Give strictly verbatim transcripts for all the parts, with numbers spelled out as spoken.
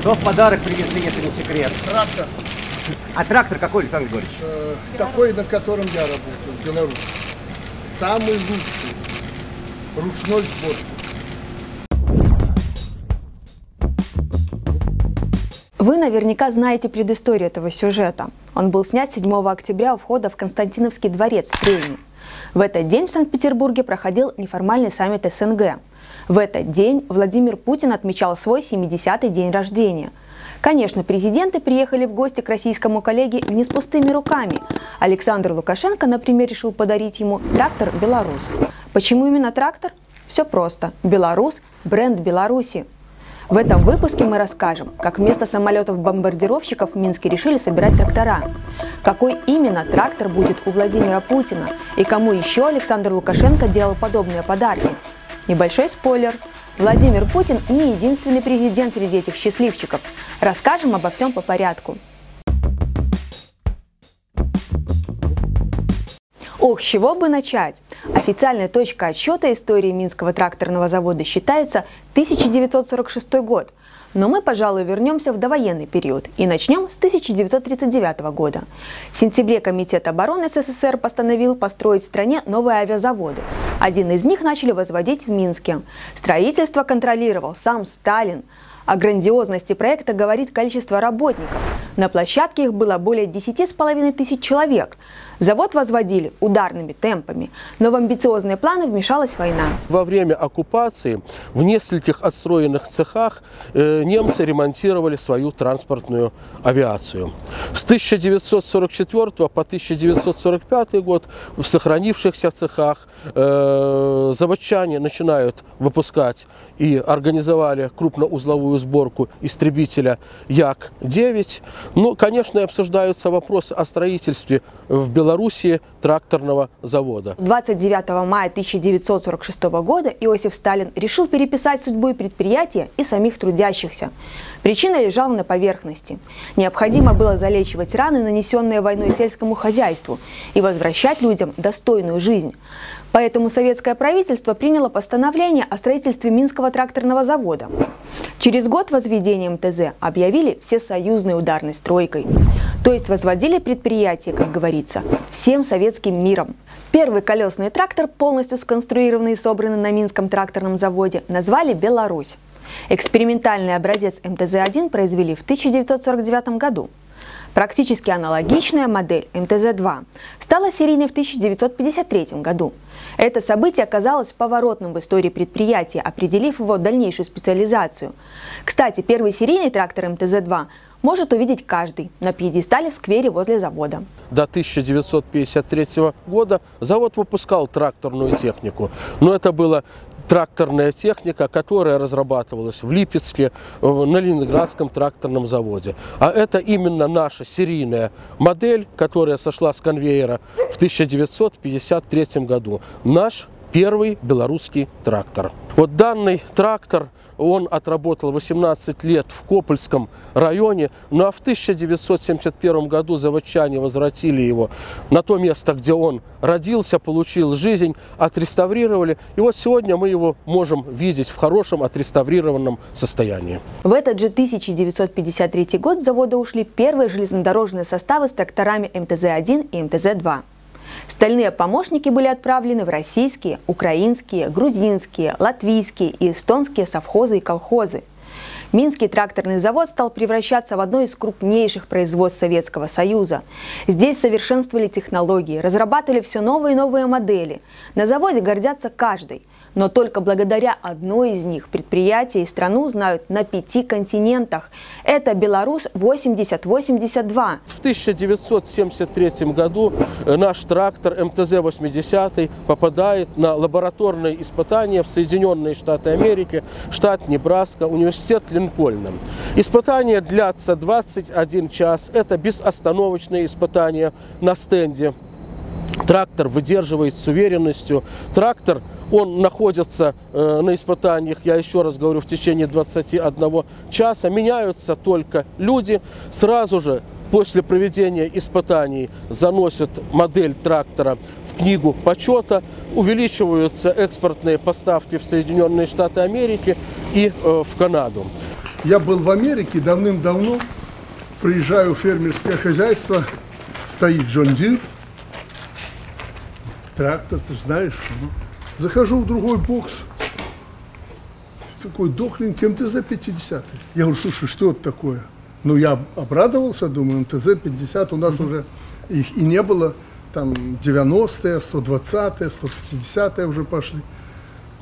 Что в подарок привезли, если не секрет? Трактор. А трактор какой, Александр Григорьевич? Э, такой, на котором я работаю, в Беларуси. Самый лучший. Ручной сбор. Вы наверняка знаете предысторию этого сюжета. Он был снят седьмого октября у входа в Константиновский дворец в Требне. В этот день в Санкт-Петербурге проходил неформальный саммит СНГ. В этот день Владимир Путин отмечал свой семидесятый день рождения. Конечно, президенты приехали в гости к российскому коллеге не с пустыми руками. Александр Лукашенко, например, решил подарить ему трактор «Беларусь». Почему именно трактор? Все просто. «Беларусь» – бренд Беларуси. В этом выпуске мы расскажем, как вместо самолетов-бомбардировщиков в Минске решили собирать трактора, какой именно трактор будет у Владимира Путина и кому еще Александр Лукашенко делал подобные подарки. Небольшой спойлер. Владимир Путин не единственный президент среди этих счастливчиков. Расскажем обо всем по порядку. Ох, с чего бы начать? Официальная точка отсчета истории Минского тракторного завода считается тысяча девятьсот сорок шестой год. Но мы, пожалуй, вернемся в довоенный период и начнем с тысяча девятьсот тридцать девятого года. В сентябре Комитет обороны СССР постановил построить в стране новые авиазаводы. Один из них начали возводить в Минске. Строительство контролировал сам Сталин. О грандиозности проекта говорит количество работников. На площадке их было более десяти с половиной тысяч человек. Завод возводили ударными темпами, но в амбициозные планы вмешалась война. Во время оккупации в нескольких отстроенных цехах э, немцы ремонтировали свою транспортную авиацию. С тысяча девятьсот сорок четвёртого по тысяча девятьсот сорок пятый год в сохранившихся цехах э, заводчане начинают выпускать и организовали крупноузловую сборку истребителя Як девять. Ну, конечно, обсуждаются вопросы о строительстве в Беларуси тракторного завода. двадцать девятого мая тысяча девятьсот сорок шестого года Иосиф Сталин решил переписать судьбу предприятия и самих трудящихся. Причина лежала на поверхности. Необходимо было залечивать раны, нанесенные войной сельскому хозяйству, и возвращать людям достойную жизнь. Поэтому советское правительство приняло постановление о строительстве Минского тракторного завода. Через год возведение МТЗ объявили всесоюзной ударной стройкой. То есть возводили предприятие, как говорится, всем советским миром. Первый колесный трактор, полностью сконструированный и собранный на Минском тракторном заводе, назвали «Беларусь». Экспериментальный образец МТЗ один произвели в тысяча девятьсот сорок девятом году. Практически аналогичная модель МТЗ два стала серийной в тысяча девятьсот пятьдесят третьем году. Это событие оказалось поворотным в истории предприятия, определив его дальнейшую специализацию. Кстати, первый серийный трактор МТЗ два может увидеть каждый на пьедестале в сквере возле завода. До тысяча девятьсот пятьдесят третьего года завод выпускал тракторную технику, но это было... тракторная техника, которая разрабатывалась в Липецке, на Ленинградском тракторном заводе. А это именно наша серийная модель, которая сошла с конвейера в тысяча девятьсот пятьдесят третьем году. Наш первый белорусский трактор. Вот данный трактор, он отработал восемнадцать лет в Копыльском районе, ну а в тысяча девятьсот семьдесят первом году заводчане возвратили его на то место, где он родился, получил жизнь, отреставрировали. И вот сегодня мы его можем видеть в хорошем отреставрированном состоянии. В этот же тысяча девятьсот пятьдесят третий год с завода ушли первые железнодорожные составы с тракторами МТЗ один и МТЗ два. Стальные помощники были отправлены в российские, украинские, грузинские, латвийские и эстонские совхозы и колхозы. Минский тракторный завод стал превращаться в одно из крупнейших производств Советского Союза. Здесь совершенствовали технологии, разрабатывали все новые и новые модели. На заводе гордятся каждой. Но только благодаря одной из них предприятие и страну знают на пяти континентах. Это Беларус восемьдесят восемьдесят два. В тысяча девятьсот семьдесят третьем году наш трактор МТЗ восемьдесят попадает на лабораторные испытания в Соединенные Штаты Америки, штат Небраска, университет Линкольна. Испытания длятся двадцать один час. Это безостановочные испытания на стенде. Трактор выдерживает с уверенностью. Трактор, он находится э, на испытаниях, я еще раз говорю, в течение двадцати одного часа. Меняются только люди. Сразу же после проведения испытаний заносят модель трактора в книгу почета. Увеличиваются экспортные поставки в Соединенные Штаты Америки и э, в Канаду. Я был в Америке давным-давно, приезжаю в фермерское хозяйство, стоит Джон Дир, трактор, ты знаешь. Захожу в другой бокс, такой дохленький эм тэ зэ пятьдесят. Я говорю, слушай, что это такое? Ну, я обрадовался, думаю, эм тэ зэ пятьдесят у нас mm-hmm. уже их и не было. Там девяностые, сто двадцатые, сто пятидесятые уже пошли.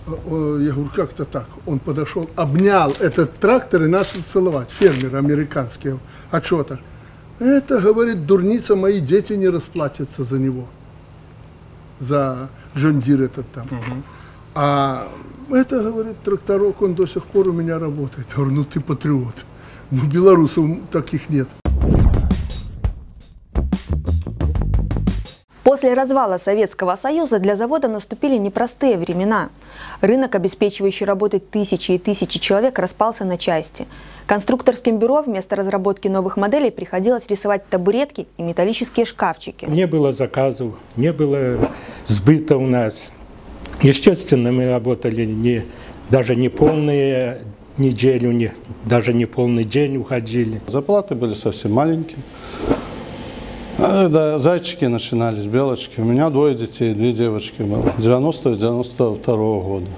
Я говорю, как-то так. Он подошел, обнял этот трактор и начал целовать. Фермер американский. А что так? Это, говорит, дурница, мои дети не расплатятся за него. За Джон Дир этот там. Угу. А это, говорит, тракторок, он до сих пор у меня работает. Я говорю, ну ты патриот. Белорусов таких нет. После развала Советского Союза для завода наступили непростые времена. Рынок, обеспечивающий работой тысячи и тысячи человек, распался на части. Конструкторским бюро вместо разработки новых моделей приходилось рисовать табуретки и металлические шкафчики. Не было заказов, не было сбыта у нас. Естественно, мы работали не, даже не полные неделю, не, даже не полный день уходили. Зарплаты были совсем маленькие. Да, зайчики начинались, белочки. У меня двое детей, две девочки было. девяностого и девяносто второго года.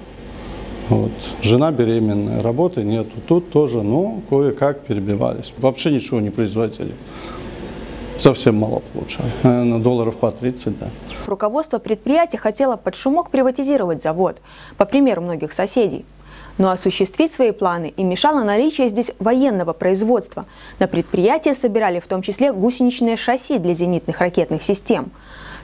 Вот. Жена беременная, работы нету. Тут тоже, ну, кое-как перебивались. Вообще ничего не производили. Совсем мало получали. Наверное, долларов по тридцать, да. Руководство предприятия хотело под шумок приватизировать завод, по примеру многих соседей. Но осуществить свои планы им мешало наличие здесь военного производства. На предприятии собирали в том числе гусеничные шасси для зенитных ракетных систем.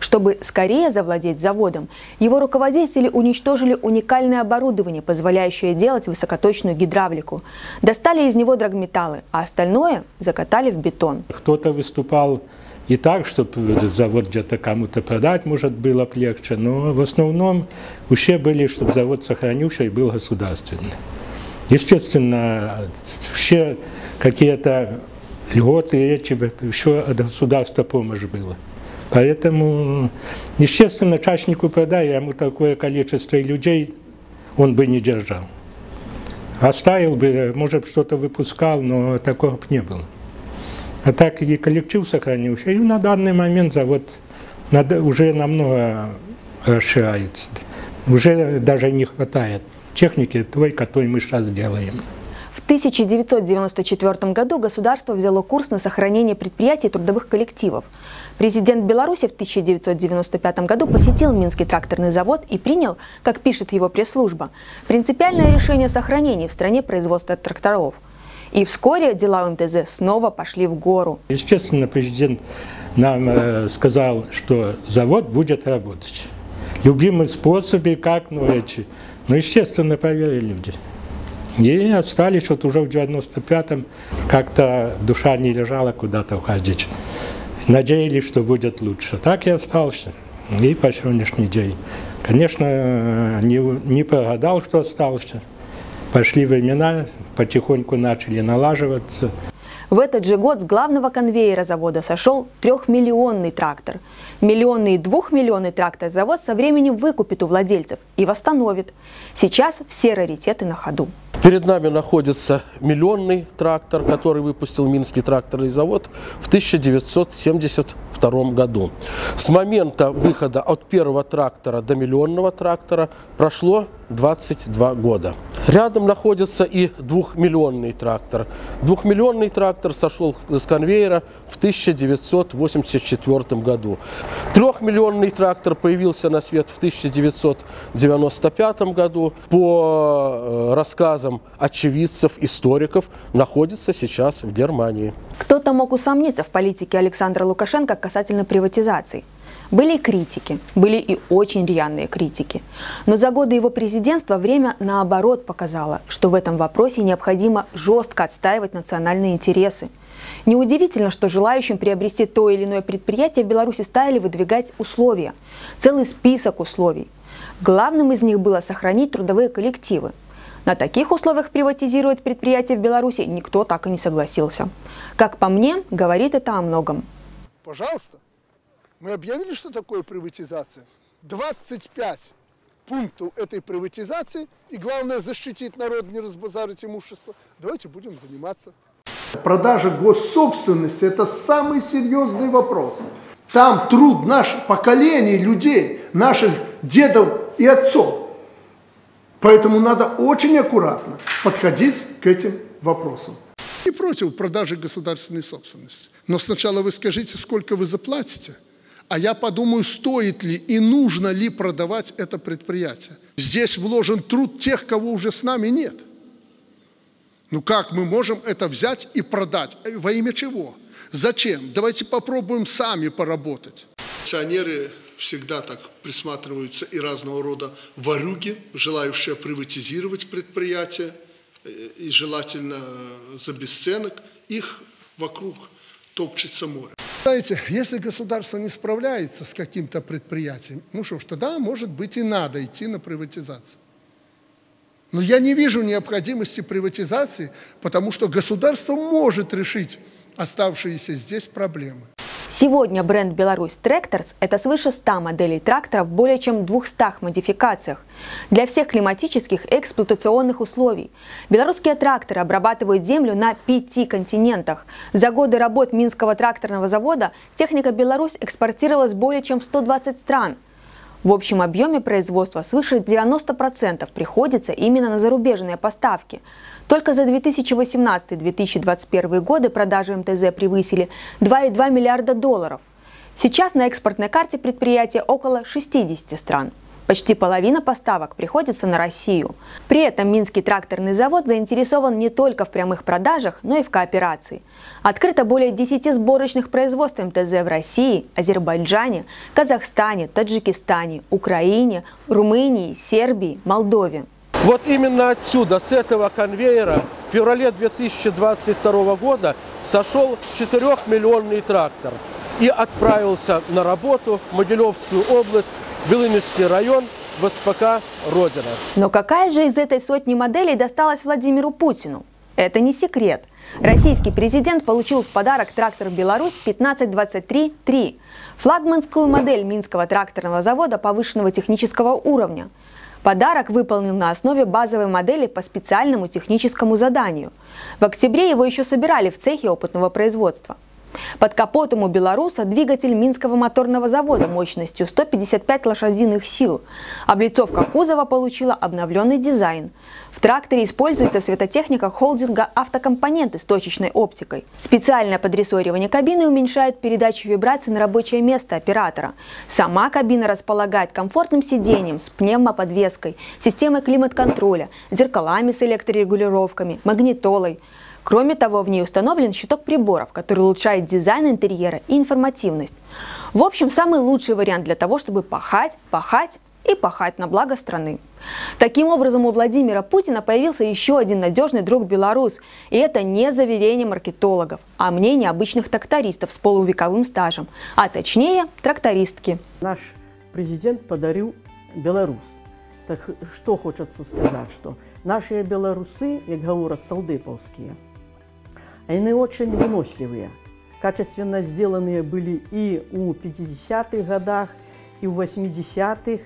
Чтобы скорее завладеть заводом, его руководители уничтожили уникальное оборудование, позволяющее делать высокоточную гидравлику. Достали из него драгметаллы, а остальное закатали в бетон. Кто-то выступал и так, чтобы завод где-то кому-то продать, может, было легче, но в основном все были, чтобы завод сохранился и был государственный. Естественно, все какие-то льготы, речи, все от государства помощь была. Поэтому, естественно, частнику продали, ему такое количество людей он бы не держал. Оставил бы, может, что-то выпускал, но такого бы не было. А так и коллектив сохранился. И на данный момент завод уже намного расширяется. Уже даже не хватает техники той, которую мы сейчас делаем. В тысяча девятьсот девяносто четвёртом году государство взяло курс на сохранение предприятий и трудовых коллективов. Президент Беларуси в тысяча девятьсот девяносто пятом году посетил Минский тракторный завод и принял, как пишет его пресс-служба, принципиальное решение сохранения в стране производства тракторов. И вскоре дела эм тэ зэ снова пошли в гору. Естественно, президент нам сказал, что завод будет работать. Любимые способы, как, ну, эти. Но, естественно, поверили люди. И остались вот уже в девяносто пятом, как-то душа не лежала куда-то уходить. Надеялись, что будет лучше. Так и остался. И по сегодняшний день. Конечно, не, не прогадал, что остался. Пошли времена, потихоньку начали налаживаться. В этот же год с главного конвейера завода сошел трехмиллионный трактор. Миллионный и двухмиллионный трактор завод со временем выкупит у владельцев и восстановит. Сейчас все раритеты на ходу. Перед нами находится миллионный трактор, который выпустил Минский тракторный завод в тысяча девятьсот семьдесят втором году. С момента выхода от первого трактора до миллионного трактора прошло двадцать два года. Рядом находится и двухмиллионный трактор. Двухмиллионный трактор сошел с конвейера в тысяча девятьсот восемьдесят четвёртом году. Трехмиллионный трактор появился на свет в тысяча девятьсот девяносто пятом году. По рассказам очевидцев, историков, находится сейчас в Германии. Кто-то мог усомниться в политике Александра Лукашенко касательно приватизации. Были и критики, были и очень рьяные критики. Но за годы его президентства время, наоборот, показало, что в этом вопросе необходимо жестко отстаивать национальные интересы. Неудивительно, что желающим приобрести то или иное предприятие в Беларуси стали выдвигать условия. Целый список условий. Главным из них было сохранить трудовые коллективы. На таких условиях приватизировать предприятие в Беларуси никто так и не согласился. Как по мне, говорит это о многом. Пожалуйста. Мы объявили, что такое приватизация. двадцать пять пункту этой приватизации и, главное, защитить народ, не разбазарить имущество, давайте будем заниматься. Продажа госсобственности – это самый серьезный вопрос. Там труд наших поколений людей, наших дедов и отцов. Поэтому надо очень аккуратно подходить к этим вопросам. Я не против продажи государственной собственности. Но сначала вы скажите, сколько вы заплатите. А я подумаю, стоит ли и нужно ли продавать это предприятие. Здесь вложен труд тех, кого уже с нами нет. Ну как мы можем это взять и продать? Во имя чего? Зачем? Давайте попробуем сами поработать. Акционеры всегда так присматриваются и разного рода ворюги, желающие приватизировать предприятие, и желательно за бесценок. Их вокруг топчется море. Знаете, если государство не справляется с каким-то предприятием, ну что ж, тогда, может быть, и надо идти на приватизацию. Но я не вижу необходимости приватизации, потому что государство может решить оставшиеся здесь проблемы. Сегодня бренд «Беларусь Трактors» — это свыше ста моделей тракторов в более чем двухстах модификациях. Для всех климатических и эксплуатационных условий. Белорусские тракторы обрабатывают землю на пяти континентах. За годы работ Минского тракторного завода техника «Беларусь» экспортировалась более чем в сто двадцать стран. В общем объеме производства свыше девяноста процентов приходится именно на зарубежные поставки. Только за две тысячи восемнадцатый — две тысячи двадцать первый годы продажи МТЗ превысили два и две десятых миллиарда долларов. Сейчас на экспортной карте предприятия около шестидесяти стран. Почти половина поставок приходится на Россию. При этом Минский тракторный завод заинтересован не только в прямых продажах, но и в кооперации. Открыто более десяти сборочных производств МТЗ в России, Азербайджане, Казахстане, Таджикистане, Украине, Румынии, Сербии, Молдове. Вот именно отсюда, с этого конвейера, в феврале две тысячи двадцать второго года сошел четырёхмиллионный трактор и отправился на работу в Могилевскую область, Белыничский район, в СПК «Родина». Но какая же из этой сотни моделей досталась Владимиру Путину? Это не секрет. Российский президент получил в подарок трактор «Беларусь пятнадцать двадцать три три», флагманскую модель Минского тракторного завода повышенного технического уровня. Подарок выполнен на основе базовой модели по специальному техническому заданию. В октябре его еще собирали в цехе опытного производства. Под капотом у белоруса двигатель Минского моторного завода мощностью сто пятьдесят пять лошадиных сил. Облицовка кузова получила обновленный дизайн. В тракторе используется светотехника холдинга «Автокомпоненты» с точечной оптикой. Специальное подрессоривание кабины уменьшает передачу вибраций на рабочее место оператора. Сама кабина располагает комфортным сиденьем с пневмоподвеской, системой климат-контроля, зеркалами с электрорегулировками, магнитолой. Кроме того, в ней установлен щиток приборов, который улучшает дизайн интерьера и информативность. В общем, самый лучший вариант для того, чтобы пахать, пахать и пахать на благо страны. Таким образом, у Владимира Путина появился еще один надежный друг-белорус. И это не заверение маркетологов, а мнение обычных трактористов с полувековым стажем, а точнее трактористки. Наш президент подарил Беларусь. Так что хочется сказать, что наши белорусы, как говорят салдыповские, они очень выносливые. Качественно сделанные были и у пятидесятых годах, и в восьмидесятых,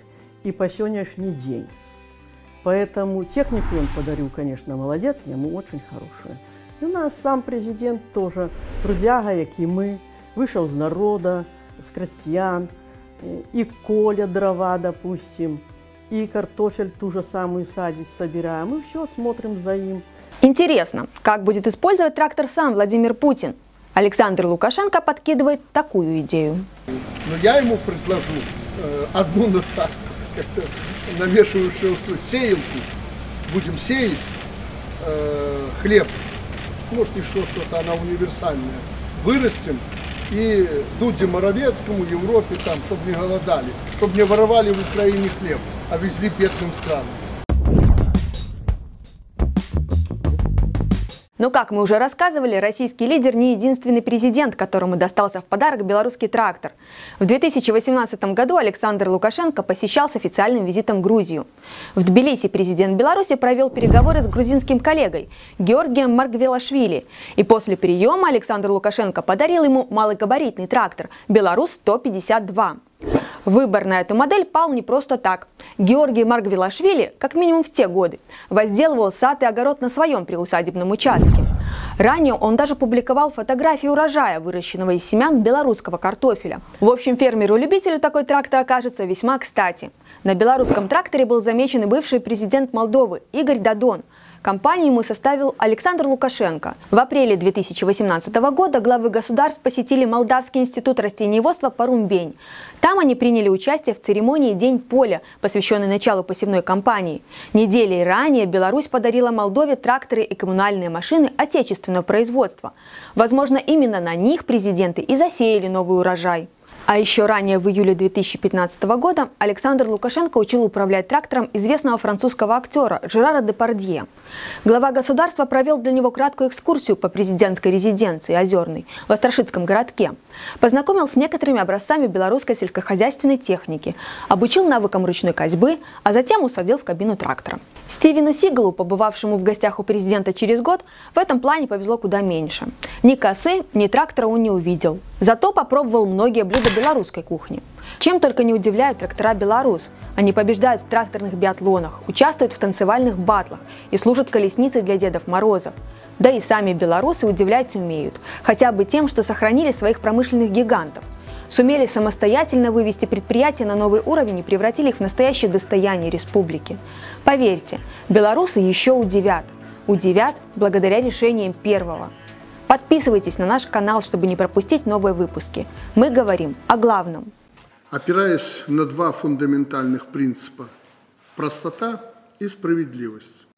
и по сегодняшний день. Поэтому технику он подарил, конечно, молодец, ему очень хорошую. И у нас сам президент тоже трудяга, как и мы, вышел из народа, с крестьян, и коля дрова, допустим, и картофель ту же самую садить собираем, и все смотрим за им. Интересно, как будет использовать трактор сам Владимир Путин? Александр Лукашенко подкидывает такую идею. Но я ему предложу э, одну насадку, намешивающую сеялку. Будем сеять э, хлеб, может еще что-то, она универсальная. Вырастем и Дуде Моравецкому, Европе, там, чтобы не голодали, чтобы не воровали в Украине хлеб, а везли бедным странам. Но, как мы уже рассказывали, российский лидер не единственный президент, которому достался в подарок белорусский трактор. В две тысячи восемнадцатом году Александр Лукашенко посещал с официальным визитом Грузию. В Тбилиси президент Беларуси провел переговоры с грузинским коллегой Георгием Маргвелашвили. И после приема Александр Лукашенко подарил ему малогабаритный трактор «Беларус сто пятьдесят два». Выбор на эту модель пал не просто так. Георгий Маргвелашвили, как минимум в те годы, возделывал сад и огород на своем приусадебном участке. Ранее он даже публиковал фотографии урожая, выращенного из семян белорусского картофеля. В общем, фермеру-любителю такой трактор окажется весьма кстати. На белорусском тракторе был замечен и бывший президент Молдовы Игорь Дадон. Компанию ему составил Александр Лукашенко. В апреле две тысячи восемнадцатого года главы государств посетили Молдавский институт растениеводства Парумбень. Там они приняли участие в церемонии «День поля», посвященной началу посевной кампании. Недели ранее Беларусь подарила Молдове тракторы и коммунальные машины отечественного производства. Возможно, именно на них президенты и засеяли новый урожай. А еще ранее, в июле две тысячи пятнадцатого года, Александр Лукашенко учил управлять трактором известного французского актера Жерара Депардье. Глава государства провел для него краткую экскурсию по президентской резиденции Озерной в Острошитском городке. Познакомил с некоторыми образцами белорусской сельскохозяйственной техники, обучил навыкам ручной косьбы, а затем усадил в кабину трактора. Стивену Сиглу, побывавшему в гостях у президента через год, в этом плане повезло куда меньше. Ни косы, ни трактора он не увидел. Зато попробовал многие блюда белорусской кухни. Чем только не удивляют трактора «Беларус». Они побеждают в тракторных биатлонах, участвуют в танцевальных батлах и служат колесницей для Дедов Морозов. Да и сами белорусы удивлять умеют, хотя бы тем, что сохранили своих промышленных гигантов. Сумели самостоятельно вывести предприятия на новый уровень и превратили их в настоящее достояние республики. Поверьте, белорусы еще удивят. Удивят благодаря решениям первого. Подписывайтесь на наш канал, чтобы не пропустить новые выпуски. Мы говорим о главном. Опираясь на два фундаментальных принципа – простота и справедливость.